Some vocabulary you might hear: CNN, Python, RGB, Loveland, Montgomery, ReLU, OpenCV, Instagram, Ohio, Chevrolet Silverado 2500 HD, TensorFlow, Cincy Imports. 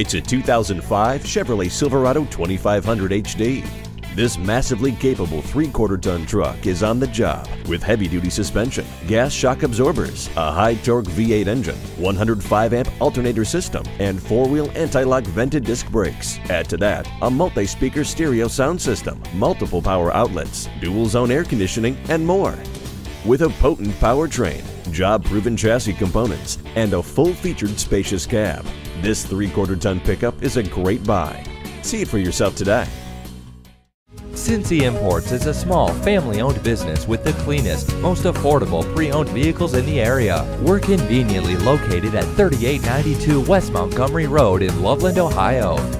It's a 2005 Chevrolet Silverado 2500 HD. This massively capable 3/4-ton truck is on the job with heavy-duty suspension, gas shock absorbers, a high-torque V8 engine, 105-amp alternator system, and four-wheel anti-lock vented disc brakes. Add to that, a multi-speaker stereo sound system, multiple power outlets, dual-zone air conditioning, and more. With a potent powertrain, job-proven chassis components, and a full-featured spacious cab, this 3/4-ton pickup is a great buy. See it for yourself today. Cincy Imports is a small, family-owned business with the cleanest, most affordable pre-owned vehicles in the area. We're conveniently located at 3892 West Montgomery Road in Loveland, Ohio.